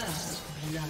First blood.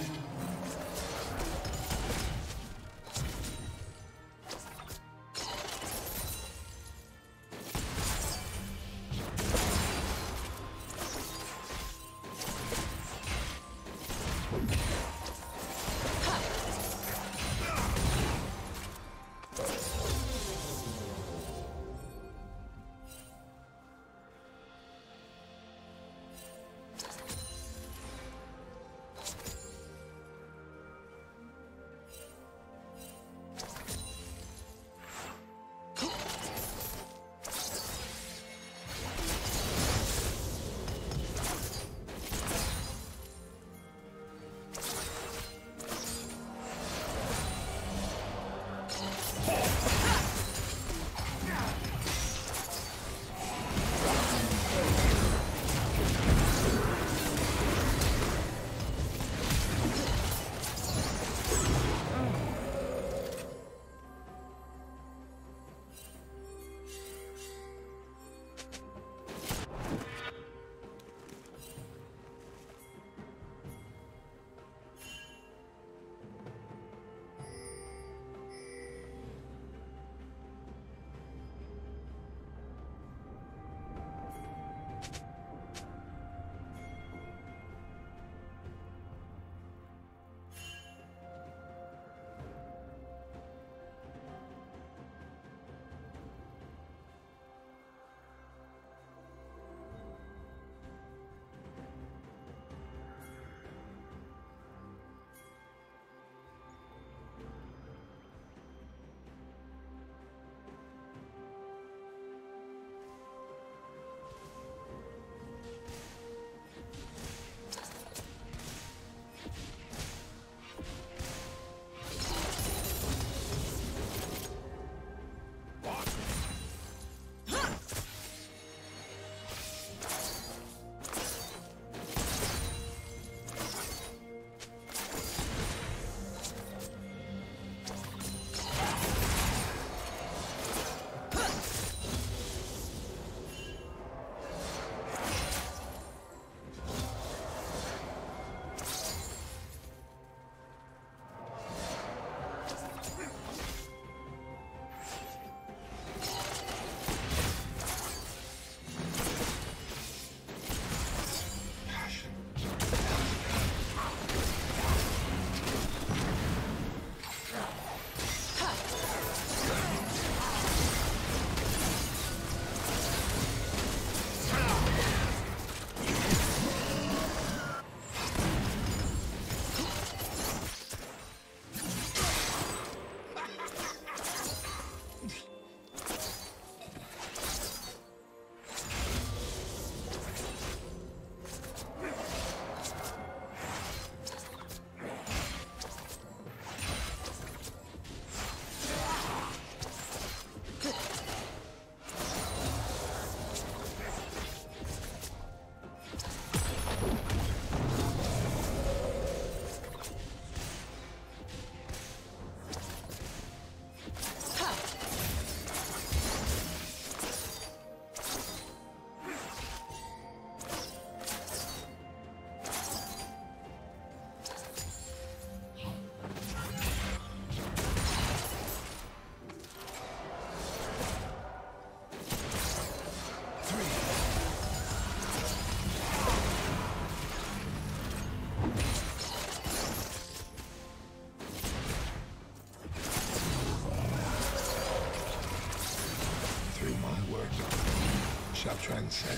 Shall transcend.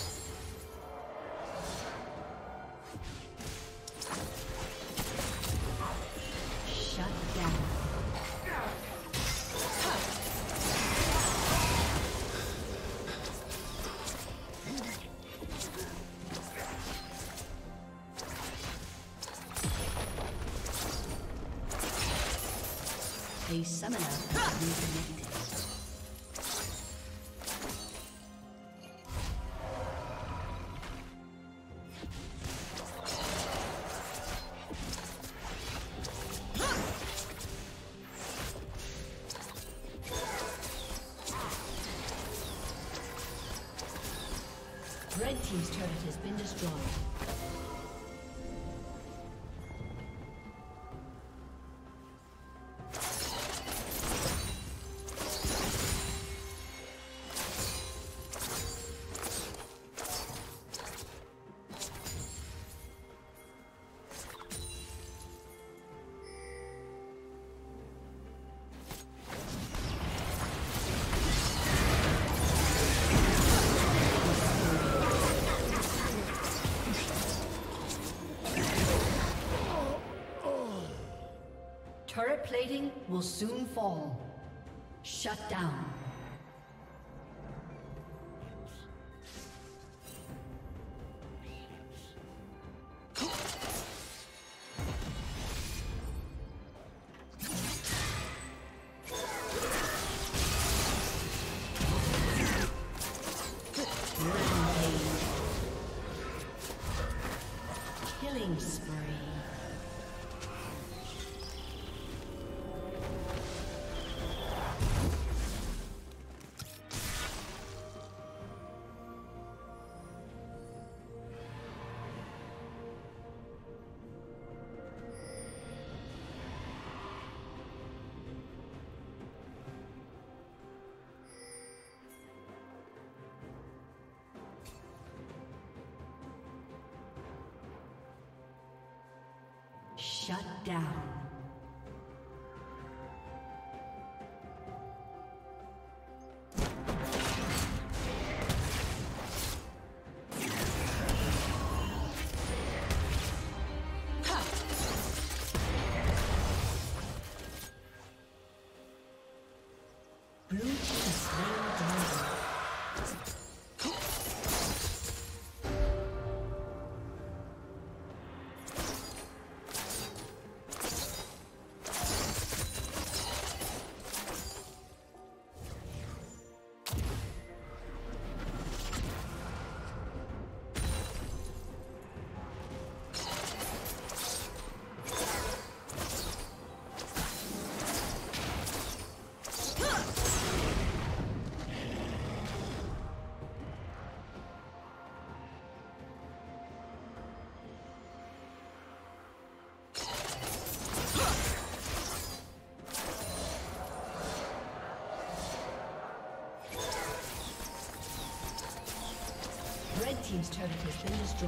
Red team's turret has been destroyed. Turret plating will soon fall. Shut down. Killing spree. Shut down. Team's turret has been destroyed.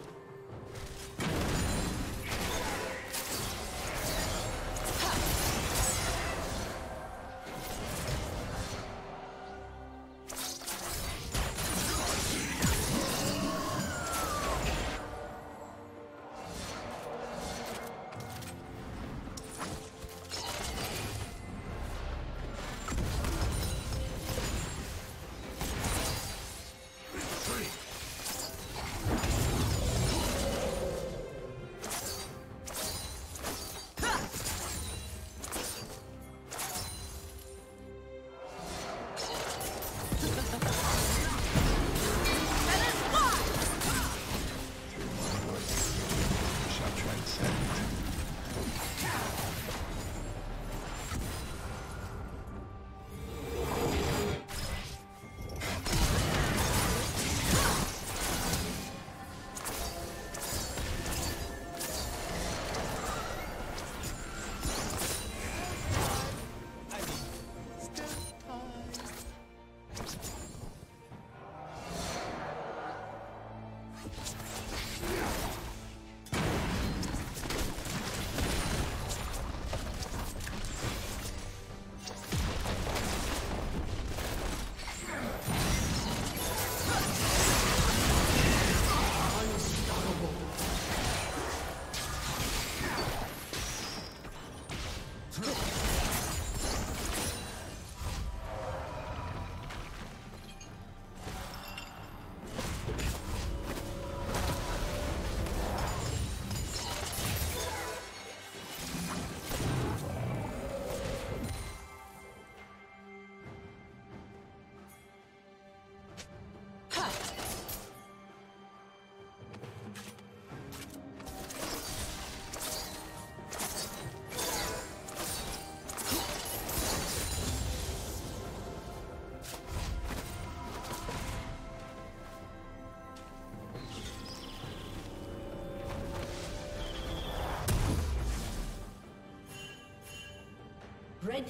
Red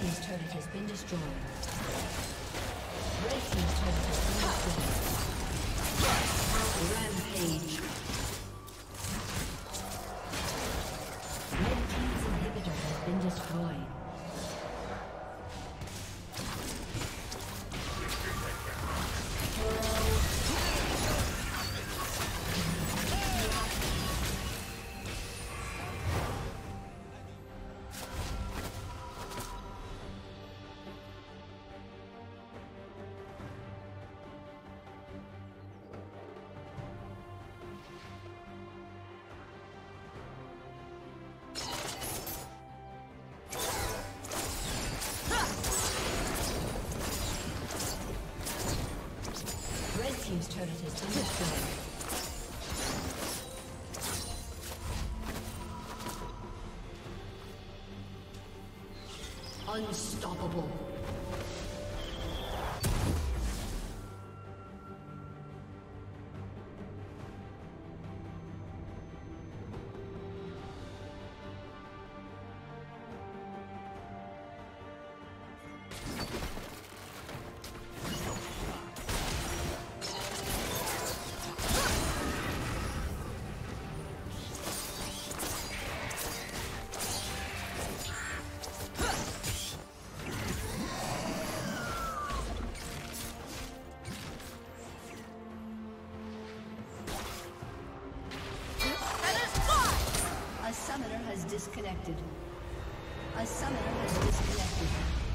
Team's turret has been destroyed. Unstoppable. Disconnected. A summoner has disconnected.